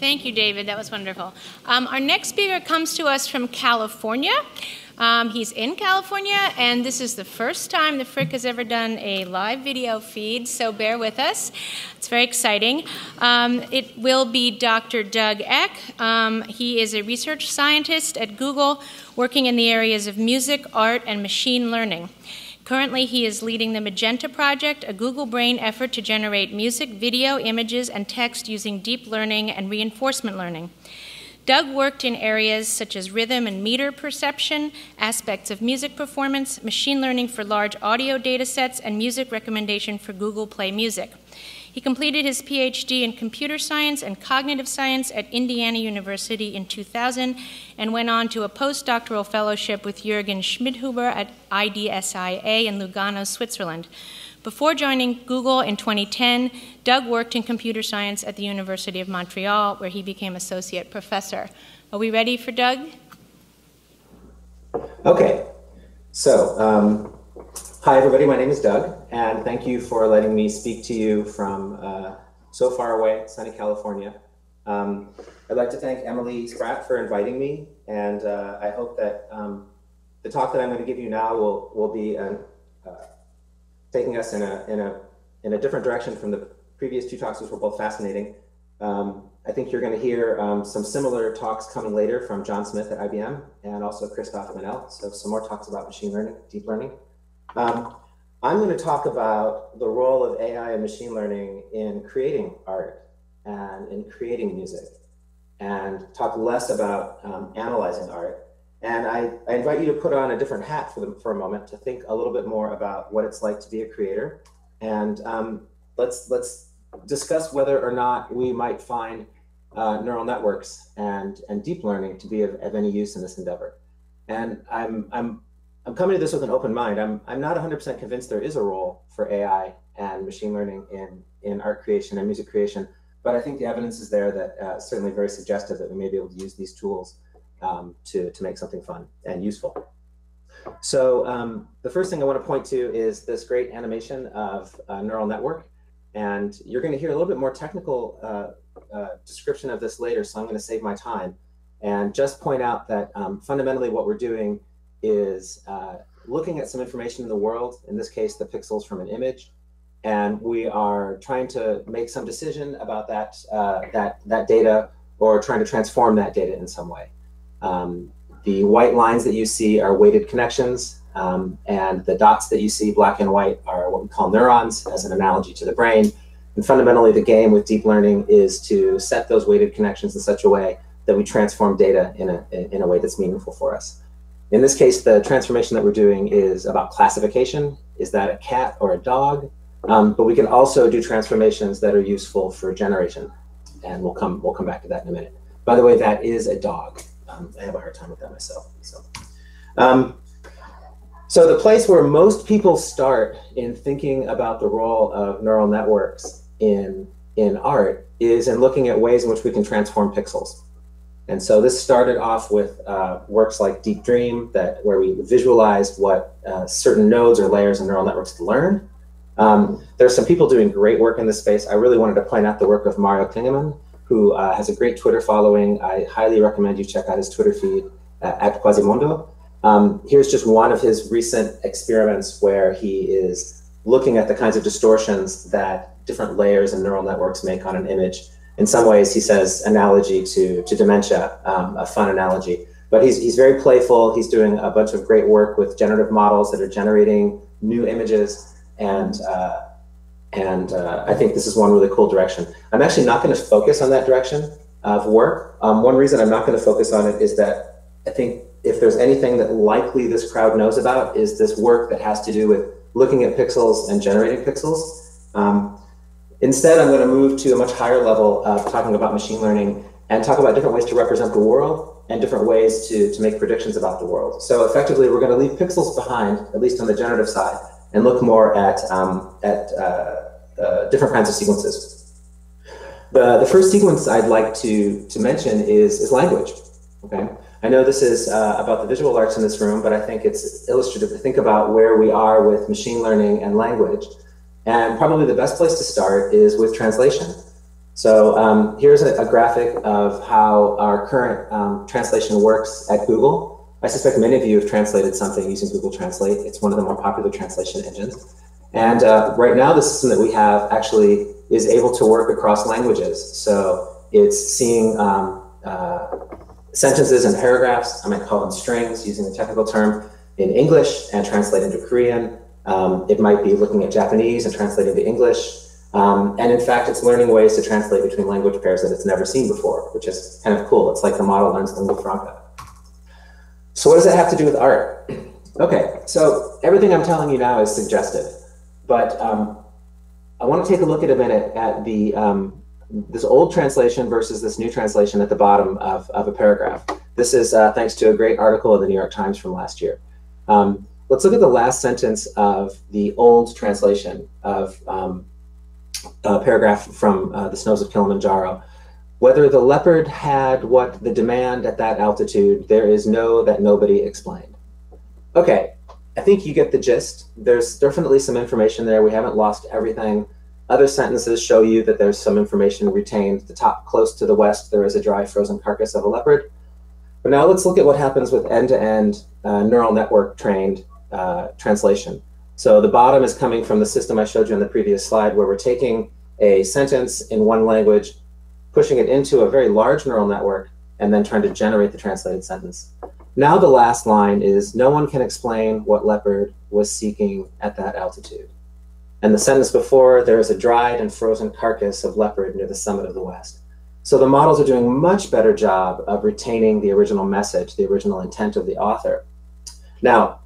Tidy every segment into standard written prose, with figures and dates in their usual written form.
Thank you, David. That was wonderful. Our next speaker comes to us from California. He's in California, and this is the first time the Frick has ever done a live video feed, so bear with us. It's very exciting. It will be Dr. Doug Eck. He is a research scientist at Google, working in the areas of music, art, and machine learning. Currently, he is leading the Magenta Project, a Google Brain effort to generate music, video, images, and text using deep learning and reinforcement learning. Doug worked in areas such as rhythm and meter perception, aspects of music performance, machine learning for large audio data sets, and music recommendation for Google Play Music. He completed his PhD in computer science and cognitive science at Indiana University in 2000 and went on to a postdoctoral fellowship with Jürgen Schmidhuber at IDSIA in Lugano, Switzerland. Before joining Google in 2010, Doug worked in computer science at the University of Montreal, where he became associate professor. Are we ready for Doug? Okay. So, hi everybody, my name is Doug, and thank you for letting me speak to you from so far away, sunny California. I'd like to thank Emily Spratt for inviting me, and I hope that the talk that I'm going to give you now will be taking us in a different direction from the previous two talks, which were both fascinating. I think you're going to hear some similar talks coming later from John Smith at IBM and also Christophe Minnell. So some more talks about machine learning, deep learning. I'm going to talk about the role of AI and machine learning in creating art and in creating music, and talk less about analyzing art. And I invite you to put on a different hat for a moment, to think a little bit more about what it's like to be a creator. And let's discuss whether or not we might find neural networks and deep learning to be of any use in this endeavor. And I'm coming to this with an open mind. I'm not 100% convinced there is a role for AI and machine learning in art creation and music creation, but I think the evidence is there that certainly very suggestive that we may be able to use these tools to make something fun and useful. So the first thing I want to point to is this great animation of a neural network. And you're going to hear a little bit more technical description of this later, so I'm going to save my time and just point out that fundamentally what we're doing is looking at some information in the world, in this case, the pixels from an image. And we are trying to make some decision about that data, or trying to transform that data in some way. The white lines that you see are weighted connections, and the dots that you see, black and white, are what we call neurons, as an analogy to the brain. And fundamentally, the game with deep learning is to set those weighted connections in such a way that we transform data in a way that's meaningful for us. In this case, the transformation that we're doing is about classification. Is that a cat or a dog? But we can also do transformations that are useful for generation, and we'll come back to that in a minute. By the way, that is a dog. I have a hard time with that myself. So. So the place where most people start in thinking about the role of neural networks in art is in looking at ways in which we can transform pixels. And so this started off with works like Deep Dream, where we visualized what certain nodes or layers in neural networks can learn. There's some people doing great work in this space. I really wanted to point out the work of Mario Klingemann, who has a great Twitter following. I highly recommend you check out his Twitter feed at Quasimondo. Here's just one of his recent experiments where he is looking at the kinds of distortions that different layers and neural networks make on an image. In some ways, he says, analogy to dementia, a fun analogy. But he's very playful. He's doing a bunch of great work with generative models that are generating new images, and I think this is one really cool direction. I'm actually not going to focus on that direction of work. One reason I'm not going to focus on it is that I think if there's anything that likely this crowd knows about, is this work that has to do with looking at pixels and generating pixels. Instead, I'm going to move to a much higher level of talking about machine learning and talk about different ways to represent the world and different ways to make predictions about the world. So effectively, we're going to leave pixels behind, at least on the generative side, and look more at different kinds of sequences. The first sequence I'd like to mention is language. Okay, I know this is about the visual arts in this room, but I think it's illustrative to think about where we are with machine learning and language. And probably the best place to start is with translation. So here's a graphic of how our current translation works at Google. I suspect many of you have translated something using Google Translate. It's one of the more popular translation engines. And right now, the system that we have actually is able to work across languages. So it's seeing sentences and paragraphs, I might call them strings using the technical term, in English and translate into Korean. It might be looking at Japanese and translating to English. And in fact, it's learning ways to translate between language pairs that it's never seen before, which is kind of cool. It's like the model learns lingua franca. So what does that have to do with art? Okay, so everything I'm telling you now is suggestive, but I want to take a look at a minute at the this old translation versus this new translation at the bottom of a paragraph. This is thanks to a great article in the New York Times from last year. Let's look at the last sentence of the old translation of a paragraph from The Snows of Kilimanjaro. Whether the leopard had what the demand at that altitude, there is no that nobody explained. Okay, I think you get the gist. There's definitely some information there. We haven't lost everything. Other sentences show you that there's some information retained. The top close to the west, there is a dry frozen carcass of a leopard. But now let's look at what happens with end-to-end neural network trained translation. So the bottom is coming from the system I showed you on the previous slide, where we're taking a sentence in one language, pushing it into a very large neural network, and then trying to generate the translated sentence. Now the last line is, no one can explain what leopard was seeking at that altitude. And the sentence before, there is a dried and frozen carcass of leopard near the summit of the west. So the models are doing a much better job of retaining the original message, the original intent of the author. Now,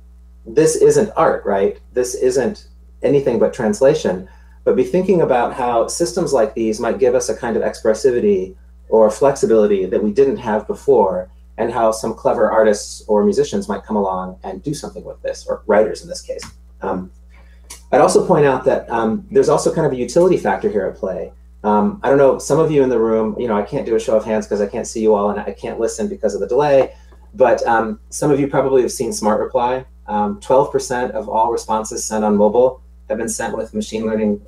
this isn't art, right? This isn't anything but translation. But be thinking about how systems like these might give us a kind of expressivity or flexibility that we didn't have before, and how some clever artists or musicians might come along and do something with this, or writers in this case. I'd also point out that there's also kind of a utility factor here at play. I don't know, some of you in the room, you know, I can't do a show of hands because I can't see you all and I can't listen because of the delay, but some of you probably have seen Smart Reply. 12% of all responses sent on mobile have been sent with machine learning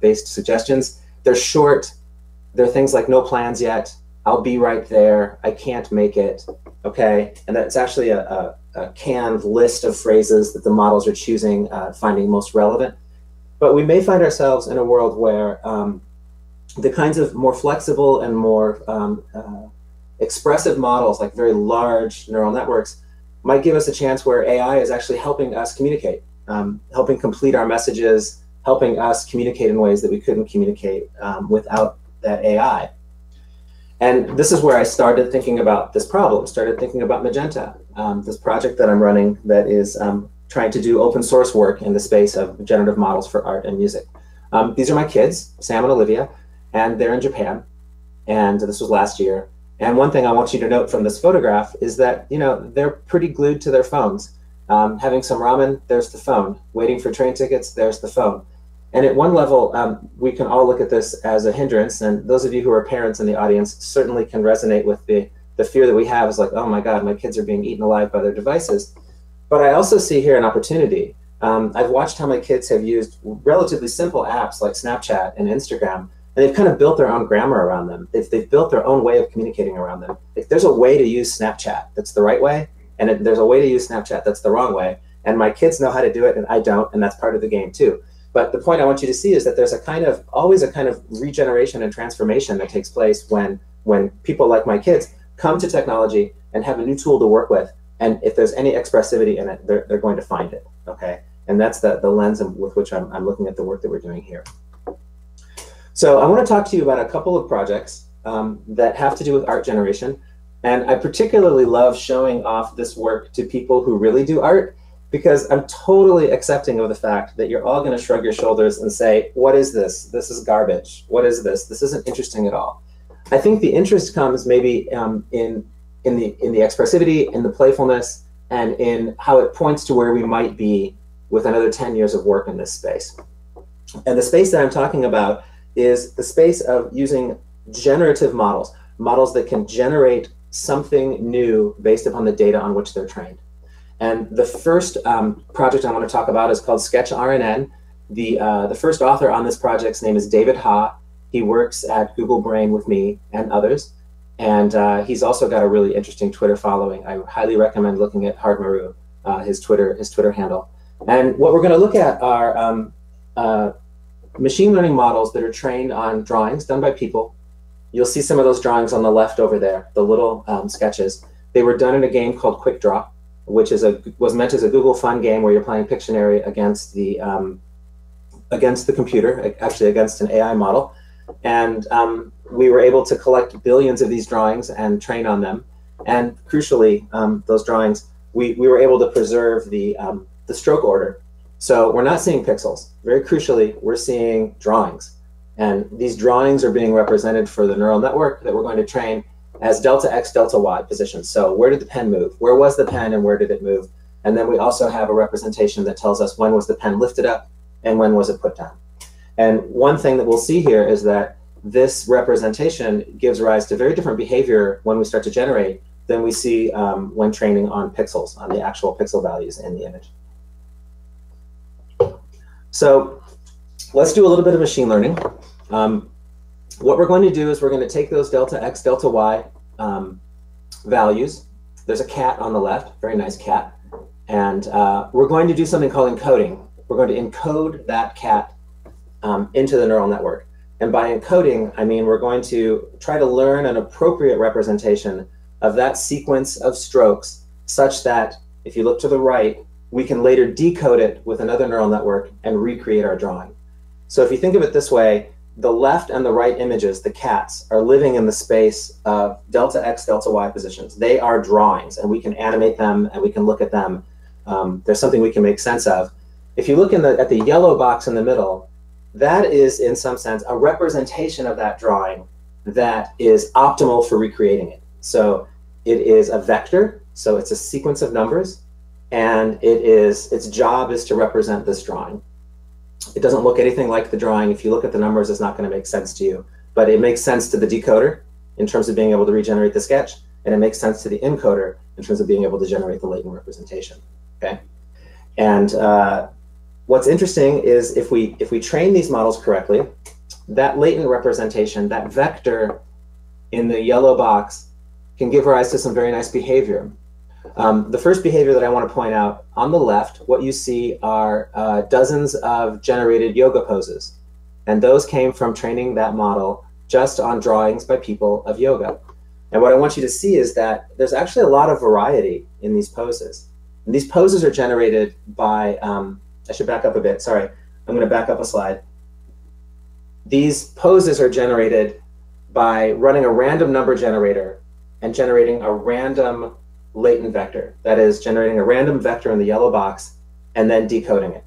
based suggestions. They're short, they're things like no plans yet, I'll be right there, I can't make it, okay? And that's actually a canned list of phrases that the models are choosing, finding most relevant. But we may find ourselves in a world where the kinds of more flexible and more expressive models, like very large neural networks, might give us a chance where AI is actually helping us communicate, helping complete our messages, helping us communicate in ways that we couldn't communicate without that AI. And this is where I started thinking about this problem, started thinking about Magenta, this project that I'm running that is trying to do open source work in the space of generative models for art and music. These are my kids, Sam and Olivia, and they're in Japan, and this was last year. And one thing I want you to note from this photograph is that, you know, they're pretty glued to their phones. Having some ramen, there's the phone. Waiting for train tickets, there's the phone. And at one level, we can all look at this as a hindrance, and those of you who are parents in the audience certainly can resonate with the fear that we have is like, oh my God, my kids are being eaten alive by their devices. But I also see here an opportunity. I've watched how my kids have used relatively simple apps like Snapchat and Instagram, and they've kind of built their own grammar around them. They've built their own way of communicating around them. Like, there's a way to use Snapchat that's the right way, and there's a way to use Snapchat that's the wrong way. And my kids know how to do it, and I don't, and that's part of the game too. But the point I want you to see is that there's a kind of, always a kind of regeneration and transformation that takes place when people like my kids come to technology and have a new tool to work with. And if there's any expressivity in it, they're going to find it, okay? And that's the lens with which I'm looking at the work that we're doing here. So I want to talk to you about a couple of projects that have to do with art generation. And I particularly love showing off this work to people who really do art, because I'm totally accepting of the fact that you're all going to shrug your shoulders and say, what is this? This is garbage. What is this? This isn't interesting at all. I think the interest comes maybe in the expressivity, in the playfulness, and in how it points to where we might be with another 10 years of work in this space. And the space that I'm talking about is the space of using generative models, models that can generate something new based upon the data on which they're trained. And the first project I want to talk about is called Sketch RNN. The first author on this project's name is David Ha, He works at Google Brain with me and others. And he's also got a really interesting Twitter following. I highly recommend looking at Hardmaru, his Twitter handle. And what we're going to look at are machine learning models that are trained on drawings done by people. You'll see some of those drawings on the left over there, the little sketches. They were done in a game called Quick Draw, which is was meant as a Google Fun game where you're playing Pictionary against the computer, actually against an AI model. And we were able to collect billions of these drawings and train on them. And crucially, those drawings, we were able to preserve the stroke order. So we're not seeing pixels. Very crucially, we're seeing drawings. And these drawings are being represented for the neural network that we're going to train as delta X, delta Y positions. So where did the pen move? Where was the pen and where did it move? And then we also have a representation that tells us when was the pen lifted up and when was it put down. And one thing that we'll see here is that this representation gives rise to very different behavior when we start to generate than we see when training on pixels, on the actual pixel values in the image. So let's do a little bit of machine learning. What we're going to do is we're going to take those delta X, delta Y values. There's a cat on the left, very nice cat. And we're going to do something called encoding. We're going to encode that cat into the neural network. And by encoding, I mean we're going to try to learn an appropriate representation of that sequence of strokes such that if you look to the right, we can later decode it with another neural network and recreate our drawing. So if you think of it this way, the left and the right images, the cats, are living in the space of delta X, delta Y positions. They are drawings, and we can animate them, and we can look at them. There's something we can make sense of. If you look at the yellow box in the middle, that is, in some sense, a representation of that drawing that is optimal for recreating it. So it is a vector, so it's a sequence of numbers, and its job is to represent this drawing. It doesn't look anything like the drawing. If you look at the numbers, it's not going to make sense to you. But it makes sense to the decoder in terms of being able to regenerate the sketch, and it makes sense to the encoder in terms of being able to generate the latent representation. Okay, and what's interesting is if we train these models correctly, that latent representation, that vector in the yellow box, can give rise to some very nice behavior. The first behavior that I want to point out, on the left, what you see are dozens of generated yoga poses. And those came from training that model just on drawings by people of yoga. And what I want you to see is that there's actually a lot of variety in these poses. And these poses are generated by, I should back up a bit, sorry. I'm going to back up a slide. These poses are generated by running a random number generator and generating a random latent vector. That is, generating a random vector in the yellow box and then decoding it.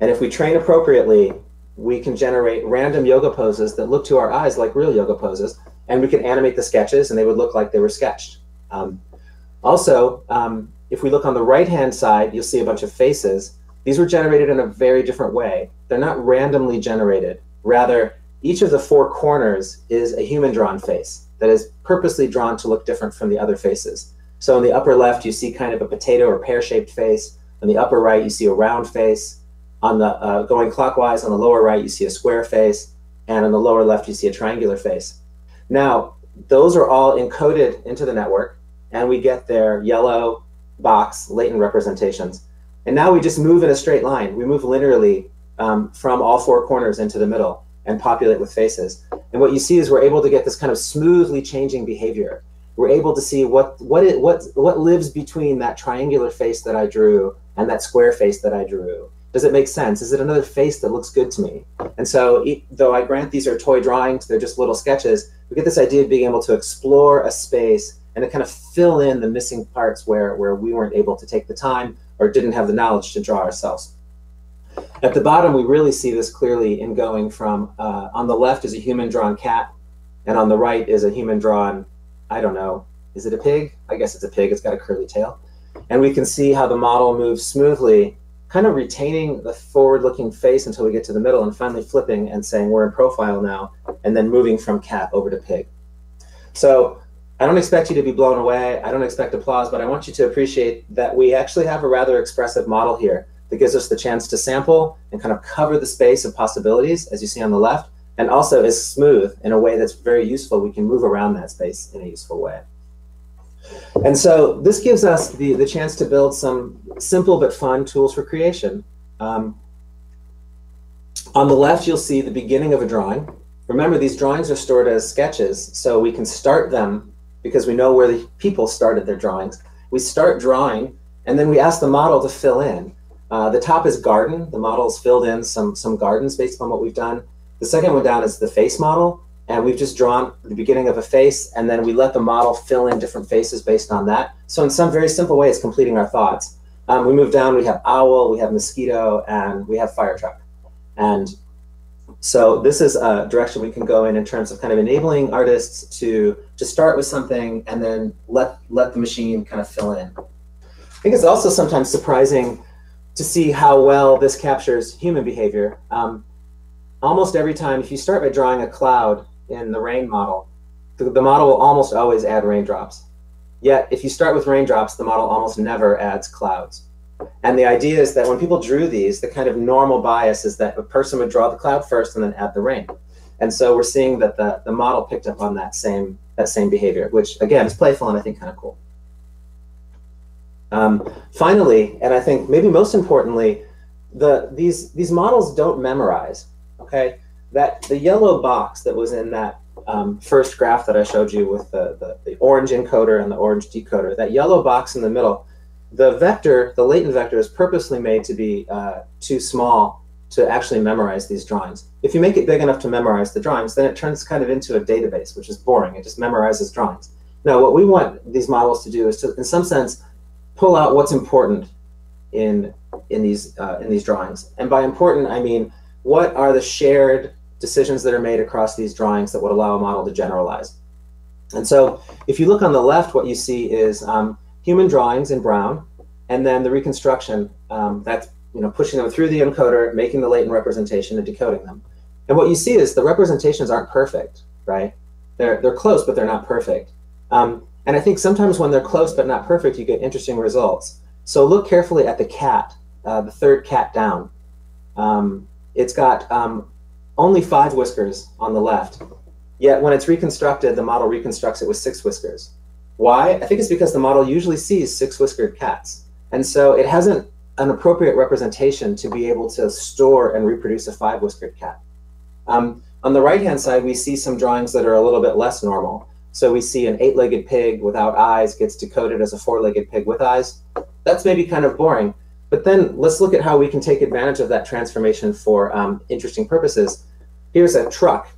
And if we train appropriately, we can generate random yoga poses that look to our eyes like real yoga poses, and we can animate the sketches and they would look like they were sketched. If we look on the right-hand side, you'll see a bunch of faces. These were generated in a very different way. They're not randomly generated. Rather, each of the four corners is a human-drawn face that is purposely drawn to look different from the other faces. So in the upper left, you see kind of a potato or pear-shaped face. On the upper right, you see a round face. On the going clockwise, on the lower right, you see a square face. And on the lower left, you see a triangular face. Now, those are all encoded into the network, and we get their yellow box latent representations. And now we just move in a straight line. We move linearly from all four corners into the middle and populate with faces. And what you see is we're able to get this kind of smoothly changing behavior. We're able to see what lives between that triangular face that I drew and that square face that I drew. Does it make sense? Is it another face that looks good to me? And so, though I grant these are toy drawings, they're just little sketches, we get this idea of being able to explore a space and to kind of fill in the missing parts where we weren't able to take the time or didn't have the knowledge to draw ourselves. At the bottom, we really see this clearly in going from, on the left is a human-drawn cat, and on the right is a human-drawn, I don't know, is it a pig? I guess it's a pig, it's got a curly tail. And we can see how the model moves smoothly, kind of retaining the forward-looking face until we get to the middle and finally flipping and saying we're in profile now, and then moving from cat over to pig. So I don't expect you to be blown away, I don't expect applause, but I want you to appreciate that we actually have a rather expressive model here that gives us the chance to sample and kind of cover the space of possibilities, as you see on the left, and also is smooth in a way that's very useful. We can move around that space in a useful way. And so this gives us the chance to build some simple but fun tools for creation. On the left, you'll see the beginning of a drawing. Remember, these drawings are stored as sketches, so we can start them because we know where the people started their drawings. We start drawing, and then we ask the model to fill in. The top is garden. The model's filled in some gardens based on what we've done. The second one down is the face model, and we've just drawn the beginning of a face, and then we let the model fill in different faces based on that. So in some very simple way, it's completing our thoughts. We move down, we have owl, we have mosquito, and we have fire truck. And so this is a direction we can go in terms of kind of enabling artists to just start with something and then let the machine kind of fill in. I think it's also sometimes surprising to see how well this captures human behavior. Almost every time, if you start by drawing a cloud in the rain model, the model will almost always add raindrops. Yet, if you start with raindrops, the model almost never adds clouds. And the idea is that when people drew these, the kind of normal bias is that a person would draw the cloud first and then add the rain. And so we're seeing that the model picked up on that same behavior, which again is playful and I think kind of cool. Finally, and I think maybe most importantly, these models don't memorize. Okay, that the yellow box that was in that first graph that I showed you with the orange encoder and the orange decoder, that yellow box in the middle, the vector, the latent vector, is purposely made to be too small to actually memorize these drawings. If you make it big enough to memorize the drawings, then it turns kind of into a database, which is boring. It just memorizes drawings. Now, what we want these models to do is to, in some sense, pull out what's important in these drawings. And by important, I mean, what are the shared decisions that are made across these drawings that would allow a model to generalize? And so if you look on the left, what you see is human drawings in brown, and then the reconstruction, that's, you know, pushing them through the encoder, making the latent representation and decoding them. And what you see is the representations aren't perfect, right? They're close, but they're not perfect. And I think sometimes when they're close but not perfect, you get interesting results. So look carefully at the cat, the third cat down. It's got only 5 whiskers on the left, yet when it's reconstructed, the model reconstructs it with 6 whiskers. Why? I think it's because the model usually sees 6 whiskered cats. And so it hasn't an appropriate representation to be able to store and reproduce a 5 whiskered cat. On the right-hand side, we see some drawings that are a little bit less normal. So we see an 8-legged pig without eyes gets decoded as a 4-legged pig with eyes. That's maybe kind of boring. But then let's look at how we can take advantage of that transformation for interesting purposes. Here's a truck,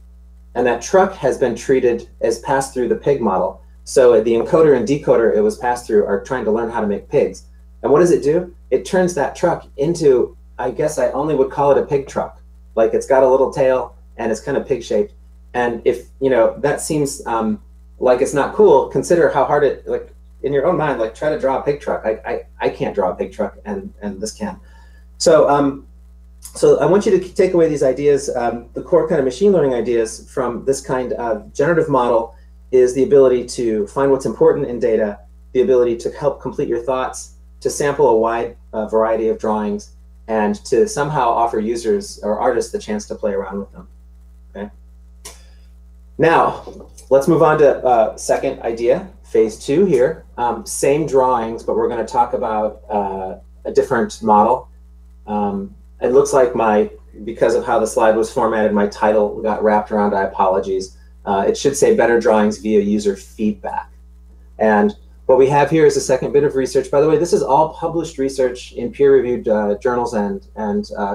and that truck has been treated as passed through the pig model. So the encoder and decoder it was passed through are trying to learn how to make pigs. And what does it do? It turns that truck into, I guess I only would call it a pig truck. Like it's got a little tail and it's kind of pig-shaped. And if, you know, that seems like it's not cool, consider how hard it, like, in your own mind, like try to draw a pig truck. I can't draw a pig truck, and this can. So so I want you to take away these ideas, the core kind of machine learning ideas from this kind of generative model is the ability to find what's important in data, the ability to help complete your thoughts, to sample a wide variety of drawings, and to somehow offer users or artists the chance to play around with them. Okay. Now let's move on to second idea. Phase 2 here, same drawings, but we're going to talk about a different model. It looks like because of how the slide was formatted, my title got wrapped around, I apologies. It should say better drawings via user feedback. And what we have here is a second bit of research. By the way, this is all published research in peer-reviewed journals and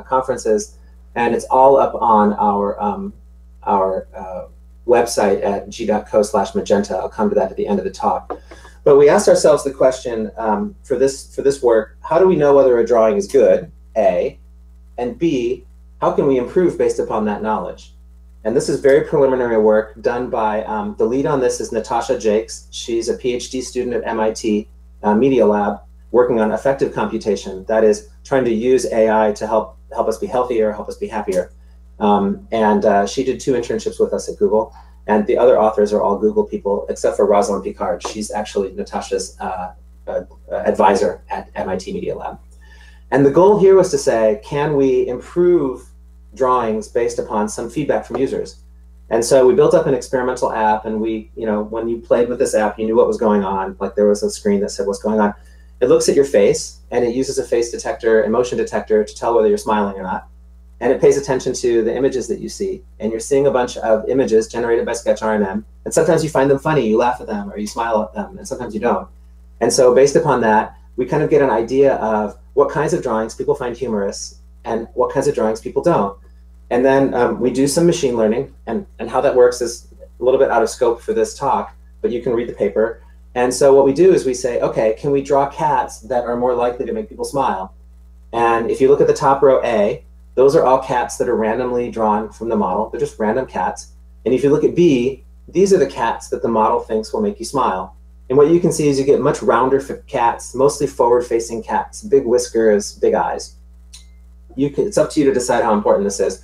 conferences, and it's all up on our website at g.co/magenta. I'll come to that at the end of the talk. But we asked ourselves the question for this work, how do we know whether a drawing is good, A, and B, how can we improve based upon that knowledge? And this is very preliminary work done by, the lead on this is Natasha Jakes. She's a PhD student at MIT Media Lab working on effective computation, that is trying to use AI to help us be healthier, help us be happier. She did 2 internships with us at Google, and the other authors are all Google people, except for Rosalind Picard. She's actually Natasha's advisor at MIT Media Lab. And the goal here was to say, can we improve drawings based upon some feedback from users. And so we built up an experimental app, and we, you know, when you played with this app, you knew what was going on. Like there was a screen that said what's going on. It looks at your face, and it uses a face detector and motion detector to tell whether you're smiling or not. And it pays attention to the images that you see. And you're seeing a bunch of images generated by Sketch RNN. And sometimes you find them funny, you laugh at them, or you smile at them, and sometimes you don't. And so based upon that, we kind of get an idea of what kinds of drawings people find humorous and what kinds of drawings people don't. And then we do some machine learning, and how that works is a little bit out of scope for this talk, but you can read the paper. And so what we do is we say, okay, can we draw cats that are more likely to make people smile? And if you look at the top row A, those are all cats that are randomly drawn from the model. They're just random cats. And if you look at B, these are the cats that the model thinks will make you smile. And what you can see is you get much rounder cats, mostly forward-facing cats, big whiskers, big eyes. You can, it's up to you to decide how important this is.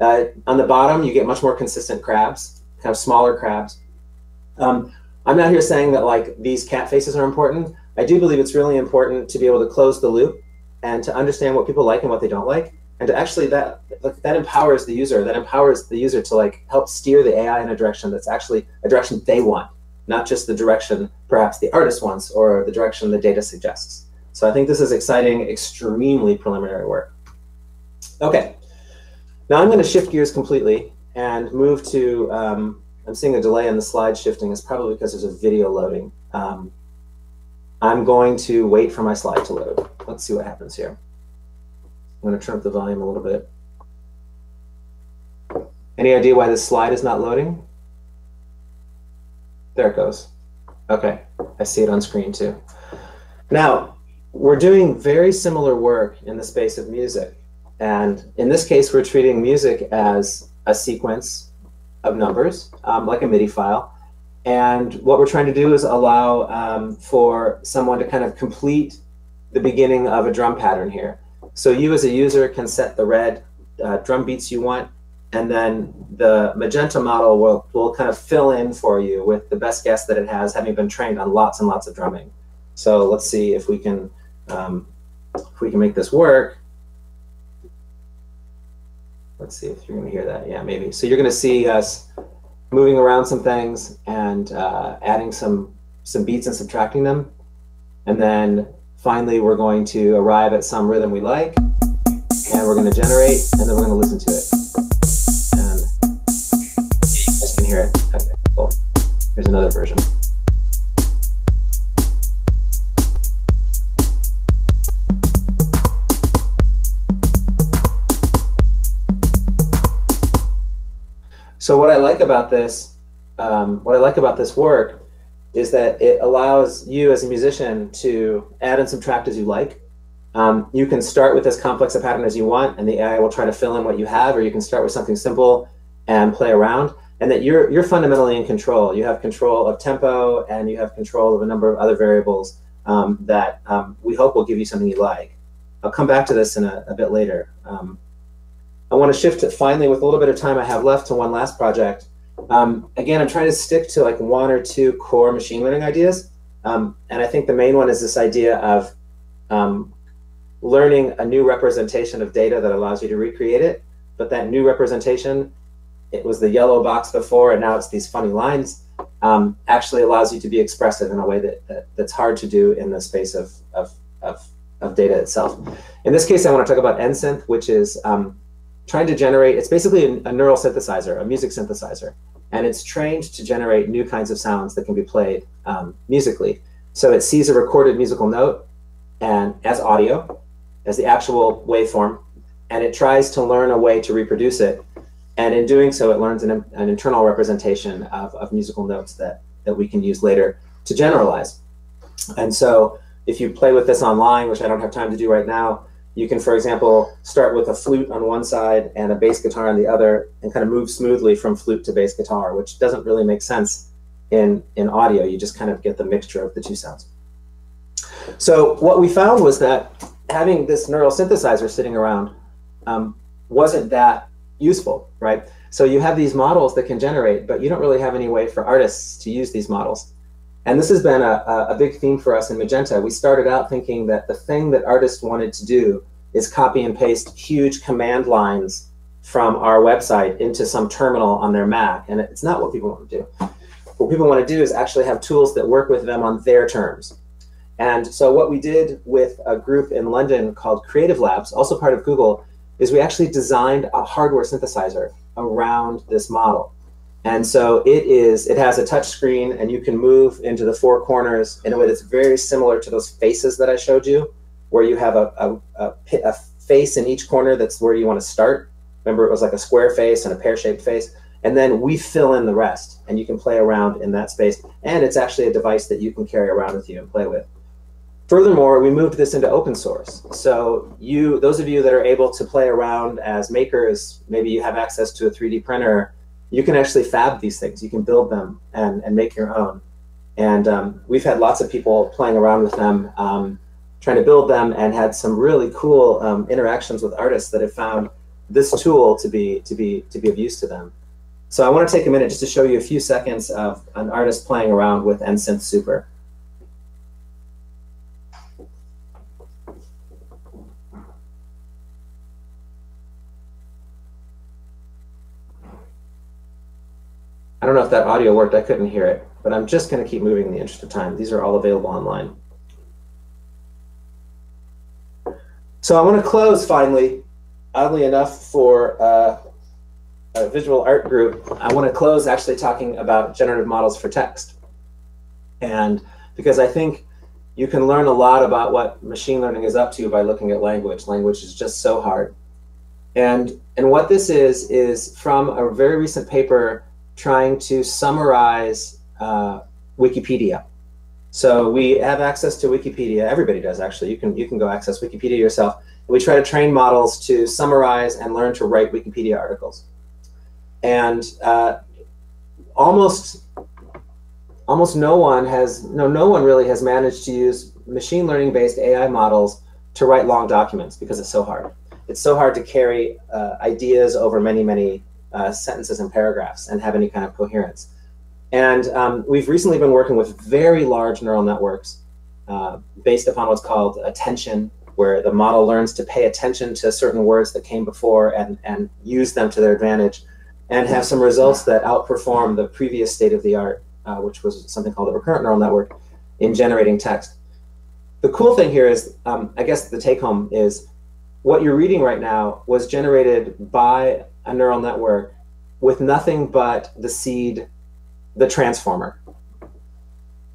On the bottom, you get much more consistent crabs, kind of smaller crabs. I'm not here saying that like these cat faces are important. I do believe it's really important to be able to close the loop and to understand what people like and what they don't like. And to actually that empowers the user. That empowers the user to like help steer the AI in a direction that's actually a direction they want, not just the direction perhaps the artist wants or the direction the data suggests. So I think this is exciting, extremely preliminary work. Okay. Now I'm going to shift gears completely and move to, I'm seeing a delay in the slide shifting. It's probably because there's a video loading. I'm going to wait for my slide to load. Let's see what happens here. I'm going to turn up the volume a little bit. Any idea why this slide is not loading? There it goes. Okay, I see it on screen too. Now, we're doing very similar work in the space of music. And in this case, we're treating music as a sequence of numbers, like a MIDI file. And what we're trying to do is allow for someone to kind of complete the beginning of a drum pattern here. So you as a user can set the red drum beats you want, and then the Magenta model will kind of fill in for you with the best guess that it has, having been trained on lots and lots of drumming. So let's see if we can make this work. Let's see if you're going to hear that. Yeah, maybe. So you're going to see us moving around some things and adding some beats and subtracting them. And then finally, we're going to arrive at some rhythm we like. And we're going to generate. And then we're going to listen to it. And you guys can hear it. Okay, cool. Here's another version. So what I like about this, work is that it allows you as a musician to add and subtract as you like. You can start with as complex a pattern as you want, and the AI will try to fill in what you have, or you can start with something simple and play around, and that you're fundamentally in control. You have control of tempo, and you have control of a number of other variables that we hope will give you something you like. I'll come back to this in a bit later. I want to shift it finally with a little bit of time I have left to one last project. Again, I'm trying to stick to like one or two core machine learning ideas. And I think the main one is this idea of learning a new representation of data that allows you to recreate it. But that new representation, it was the yellow box before, and now it's these funny lines, actually allows you to be expressive in a way that's hard to do in the space of data itself. In this case, I want to talk about NSynth, which is trying to generate, it's basically a neural synthesizer, a music synthesizer, and it's trained to generate new kinds of sounds that can be played musically. So it sees a recorded musical note and as audio, as the actual waveform, and it tries to learn a way to reproduce it. And in doing so, it learns an internal representation of musical notes that we can use later to generalize. And so if you play with this online, which I don't have time to do right now, you can, for example, start with a flute on one side and a bass guitar on the other and kind of move smoothly from flute to bass guitar, which doesn't really make sense in audio. You just kind of get the mixture of the two sounds. So what we found was that having this neural synthesizer sitting around wasn't that useful, right? So you have these models that can generate, but you don't really have any way for artists to use these models. And this has been a big theme for us in Magenta. We started out thinking that the thing that artists wanted to do is copy and paste huge command lines from our website into some terminal on their Mac, and it's not what people want to do. What people want to do is actually have tools that work with them on their terms. And so what we did with a group in London called Creative Labs, also part of Google, is we actually designed a hardware synthesizer around this model. And so it has a touch screen, and you can move into the four corners in a way that's very similar to those faces that I showed you, where you have a face in each corner that's where you want to start. Remember, it was like a square face and a pear-shaped face. And then we fill in the rest, and you can play around in that space. And it's actually a device that you can carry around with you and play with. Furthermore, we moved this into open source. So those of you that are able to play around as makers, maybe you have access to a 3D printer, you can actually fab these things. You can build them and make your own. And we've had lots of people playing around with them, trying to build them, and had some really cool interactions with artists that have found this tool to be of use to them. So I want to take a minute just to show you a few seconds of an artist playing around with NSynth Super. I don't know if that audio worked, I couldn't hear it, but I'm just going to keep moving in the interest of time. These are all available online. So I want to close finally, oddly enough, for a visual art group. I want to close actually talking about generative models for text. And because I think you can learn a lot about what machine learning is up to by looking at language. Language is just so hard. And what this is from a very recent paper trying to summarize Wikipedia. So we have access to Wikipedia. Everybody does, actually. You can go access Wikipedia yourself. We try to train models to summarize and learn to write Wikipedia articles. And almost no one really has managed to use machine learning-based AI models to write long documents because it's so hard. It's so hard to carry ideas over many, many sentences and paragraphs and have any kind of coherence. And we've recently been working with very large neural networks based upon what's called attention, where the model learns to pay attention to certain words that came before and use them to their advantage, and have some results that outperform the previous state of the art, which was something called the recurrent neural network, in generating text. The cool thing here is, I guess the take home is, what you're reading right now was generated by a neural network with nothing but the seed, the Transformer.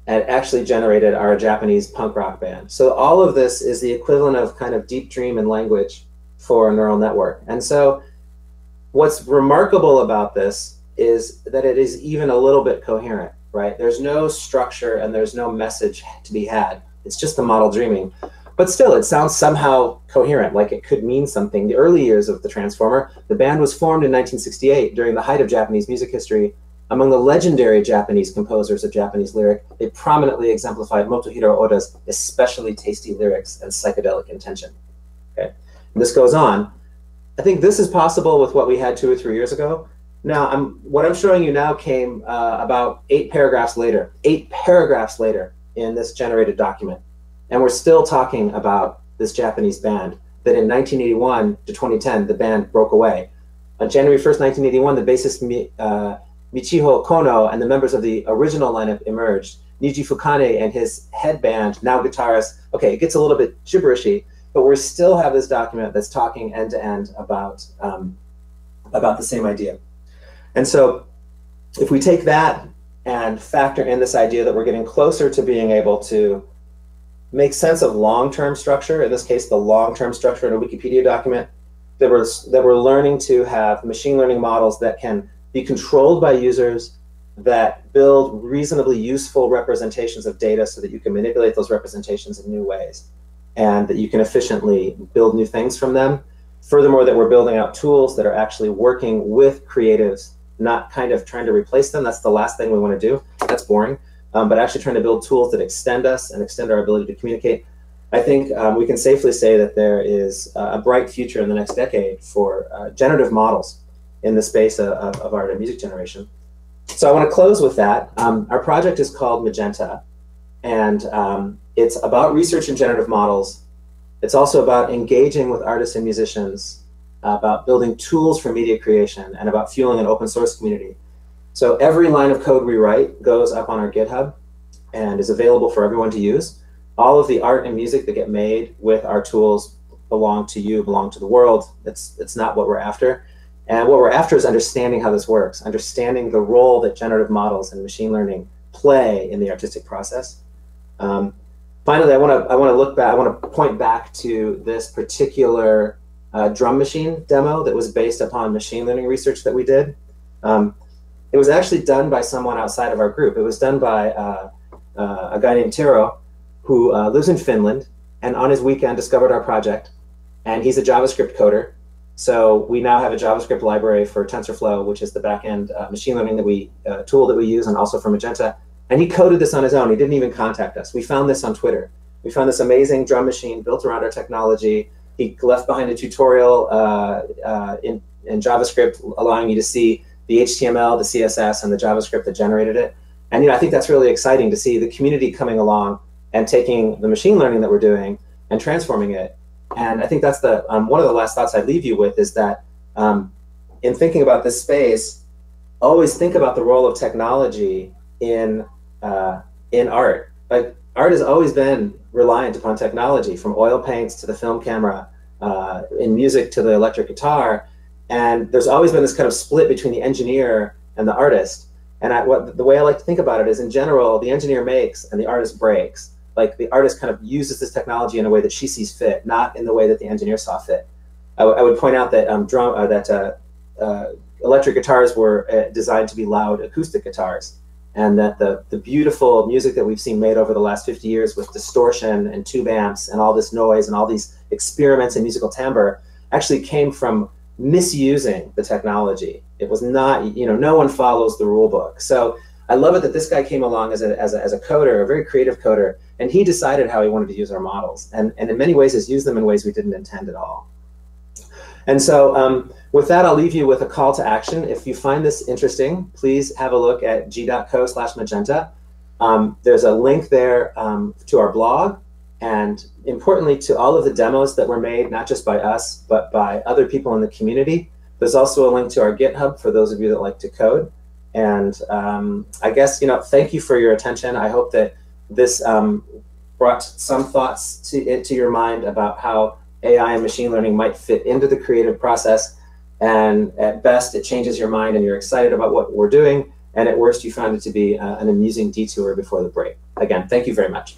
And actually generated our Japanese punk rock band. So all of this is the equivalent of kind of Deep Dream in language for a neural network. And so what's remarkable about this is that it is even a little bit coherent, right? There's no structure and there's no message to be had. It's just the model dreaming. But still, it sounds somehow coherent, like it could mean something. The early years of the Transformer, the band was formed in 1968 during the height of Japanese music history. Among the legendary Japanese composers of Japanese lyric, they prominently exemplified Motohiro Oda's especially tasty lyrics and psychedelic intention. Okay, and this goes on. I think this is possible with what we had 2 or 3 years ago. Now, what I'm showing you now came about 8 paragraphs later. 8 paragraphs later in this generated document. And we're still talking about this Japanese band that in 1981 to 2010, the band broke away. On January 1st, 1981, the bassist Michiho Kono and the members of the original lineup emerged. Niji Fukane and his head band, now guitarist. Okay, it gets a little bit gibberishy, but we still have this document that's talking end to end about the same idea. And so if we take that and factor in this idea that we're getting closer to being able to make sense of long-term structure, in this case, the long-term structure in a Wikipedia document, that we're learning to have machine learning models that can be controlled by users, that build reasonably useful representations of data so that you can manipulate those representations in new ways, and that you can efficiently build new things from them. Furthermore, that we're building out tools that are actually working with creatives, not kind of trying to replace them. That's the last thing we want to do. That's boring. But actually trying to build tools that extend us and extend our ability to communicate. I think we can safely say that there is a bright future in the next decade for generative models in the space of art and music generation. So I want to close with that. Our project is called Magenta, and it's about research in generative models. It's also about engaging with artists and musicians about building tools for media creation, and about fueling an open source community. So every line of code we write goes up on our GitHub and is available for everyone to use. All of the art and music that get made with our tools belong to you, belong to the world. It's not what we're after. And what we're after is understanding how this works, understanding the role that generative models and machine learning play in the artistic process. Finally, I want to look back. I want to point back to this particular drum machine demo that was based upon machine learning research that we did. It was actually done by someone outside of our group. It was done by a guy named Tero, who lives in Finland, and on his weekend discovered our project. And he's a JavaScript coder. So we now have a JavaScript library for TensorFlow, which is the backend machine learning that tool that we use, and also for Magenta. And he coded this on his own. He didn't even contact us. We found this on Twitter. We found this amazing drum machine built around our technology. He left behind a tutorial in JavaScript, allowing you to see the HTML, the CSS, and the JavaScript that generated it. And I think that's really exciting to see the community coming along and taking the machine learning that we're doing and transforming it. And I think that's the one of the last thoughts I'd leave you with, is that in thinking about this space, always think about the role of technology in art. Like, art has always been reliant upon technology, from oil paints to the film camera, in music to the electric guitar. And there's always been this kind of split between the engineer and the artist. And the way I like to think about it is, in general, the engineer makes and the artist breaks. Like, the artist kind of uses this technology in a way that she sees fit, not in the way that the engineer saw fit. I would point out that electric guitars were designed to be loud acoustic guitars, and that the beautiful music that we've seen made over the last 50 years with distortion and tube amps and all this noise and all these experiments in musical timbre actually came from misusing the technology. It was not, no one follows the rule book. So I love it that this guy came along as a coder, a very creative coder, and he decided how he wanted to use our models, and in many ways has used them in ways we didn't intend at all. And so with that, I'll leave you with a call to action. If you find this interesting, please have a look at g.co/magenta. There's a link there to our blog, and importantly to all of the demos that were made, not just by us, but by other people in the community. There's also a link to our GitHub for those of you that like to code. And I guess, thank you for your attention. I hope that this brought some thoughts to your mind about how AI and machine learning might fit into the creative process. And at best, it changes your mind and you're excited about what we're doing. And at worst, you found it to be an amusing detour before the break. Again, thank you very much.